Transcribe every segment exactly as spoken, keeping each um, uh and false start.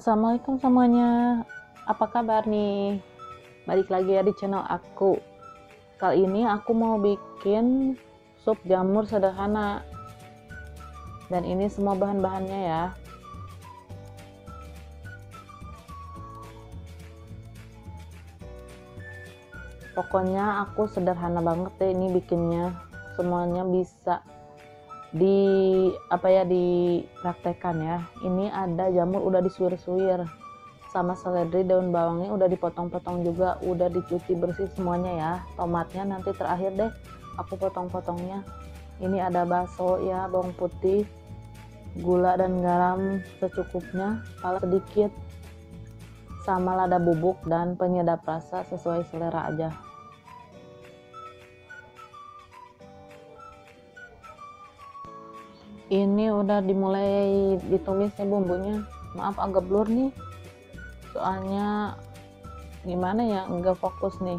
Assalamualaikum semuanya, apa kabar nih? Balik lagi ya di channel aku. Kali ini aku mau bikin sup jamur sederhana, dan ini semua bahan-bahannya ya. Pokoknya aku sederhana banget deh ini bikinnya, semuanya bisa di apa ya dipraktekan ya. Ini ada jamur udah disuir-suir sama seledri, daun bawangnya udah dipotong-potong juga, udah dicuci bersih semuanya ya. Tomatnya nanti terakhir deh aku potong-potongnya. Ini ada baso ya, bawang putih, gula dan garam secukupnya, pala sedikit, sama lada bubuk dan penyedap rasa sesuai selera aja. Ini udah dimulai ditumis ya bumbunya. Maaf agak blur nih, soalnya gimana ya, nggak fokus nih,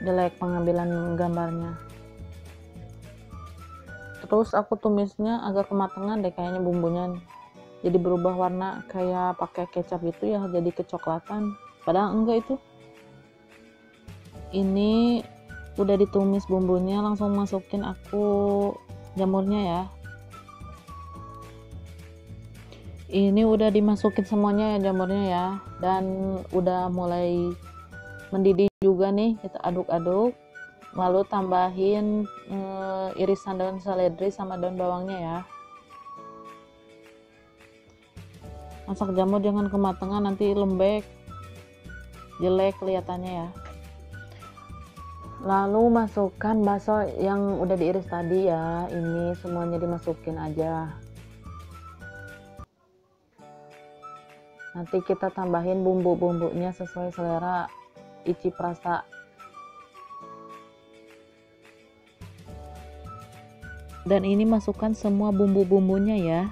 jelek pengambilan gambarnya. Terus aku tumisnya agak kematangan deh kayaknya bumbunya, jadi berubah warna kayak pakai kecap gitu ya, jadi kecoklatan, padahal enggak itu. Ini udah ditumis bumbunya, langsung masukin aku jamurnya ya. Ini udah dimasukin semuanya ya jamurnya ya, dan udah mulai mendidih juga nih. Kita aduk-aduk, lalu tambahin eh, irisan daun seledri sama daun bawangnya ya. Masak jamur jangan kematangan, nanti lembek jelek kelihatannya ya. Lalu masukkan bakso yang udah diiris tadi ya, ini semuanya dimasukin aja. Nanti kita tambahin bumbu-bumbunya sesuai selera, icip rasa. Dan ini masukkan semua bumbu-bumbunya ya.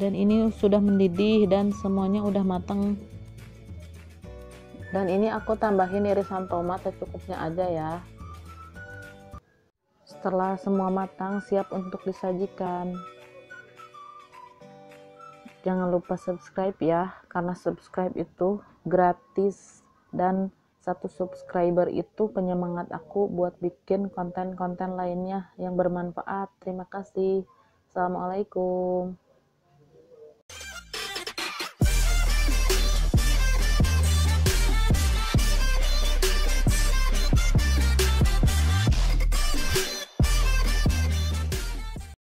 Dan ini sudah mendidih dan semuanya udah matang. Dan ini aku tambahin irisan tomat secukupnya aja ya. Setelah semua matang, siap untuk disajikan. Jangan lupa subscribe ya, karena subscribe itu gratis, dan satu subscriber itu penyemangat aku buat bikin konten-konten lainnya yang bermanfaat. Terima kasih. Assalamualaikum.